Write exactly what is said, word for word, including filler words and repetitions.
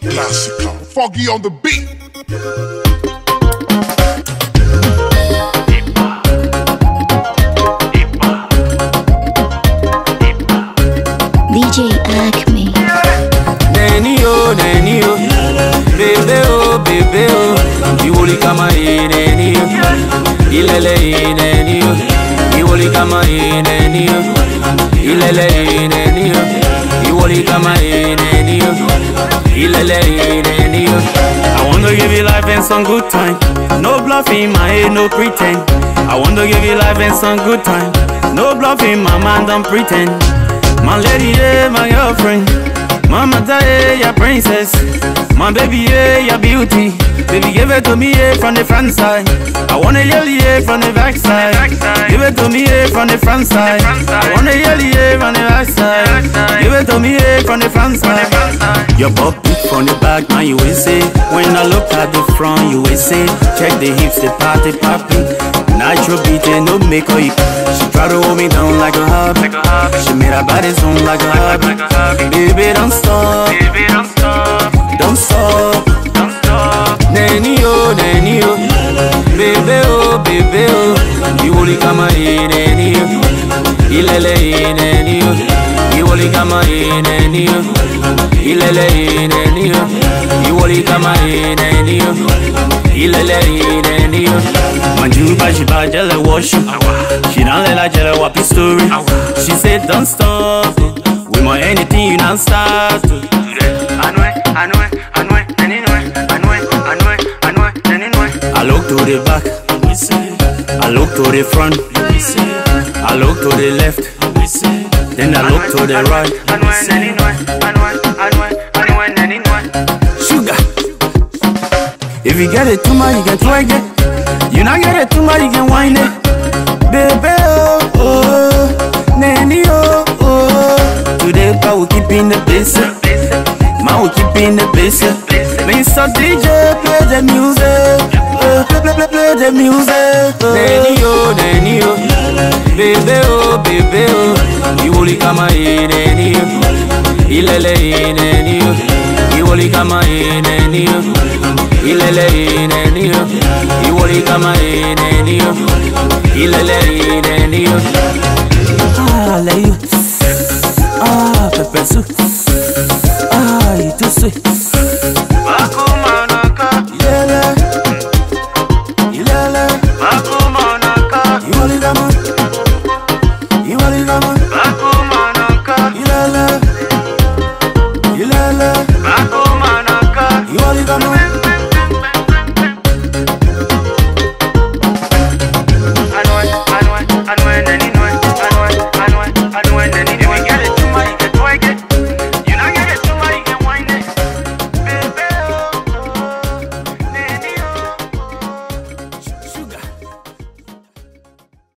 Classical, Foggy on the beat. D J like me. Nenio, Nenio, bebe oh, bebe oh, diwoli kama e Nenio, ilele e Nenio, diwoli kama e Nenio, ilele e Nenio, diwoli kama e Nenio, ilele e Nenio. I want to give you life and some good time, no bluffing, my head, no pretend. I want to give you life and some good time, no bluffing, my man, don't pretend. My lady, yeah, my girlfriend. Mama, yeah, your princess. My baby, yeah, your beauty. Baby, give it to me, yeah, from the front side. I wanna yell, yeah, from the back side. Give it to me, yeah, from the front side. I wanna yell, yeah, from the back side. Give it to me, yeah, from the front side. Your butt beat from the back, man, you will say. When I look at the front, you will say. Check the hips, the party popping. Nitro beating, no makeup. She try to hold me down like a hobby. She made her body zoom like a hobby. Baby, don't stop. Don't stop. Nenio, Nenio, bebe oh, bebe oh, diwoli kama e Nenio, ilele e Nenio, diwoli kama e Nenio, ilele e Nenio, diwoli kama e Nenio, ilele e Nenio. Manjuba, she bad, jelly wash. She don't let her jelly wappy story. She said, don't stop. We want anything, you don't stop. I know it, I know it, I know it, I know it, I know it, I know it, I know it, I know it. I look to the back, I look to the front, I look to the left, then I look to the right. I know it, I know it, I know it, I know it, I know it, I know it. Sugar, if you get it too much, you can twerk it. You not get it too much, you can wind it. Baby, oh, oh, Nanny, oh, oh. Today, pa, we keep in the place. Ma, we keep in the place. Mister D J, play the music. Uh, play, play, play, play the music. Nanny, oh, Nanny, oh. Baby, oh, baby, oh. Diwoli kama e Nanny, oh. Ilele e Nanny, oh. Diwoli kama e Nanny, oh. Ilele Nenio, diwoli kama e Nenio, ilele Nenio. Ah, layu, ah, pepesu.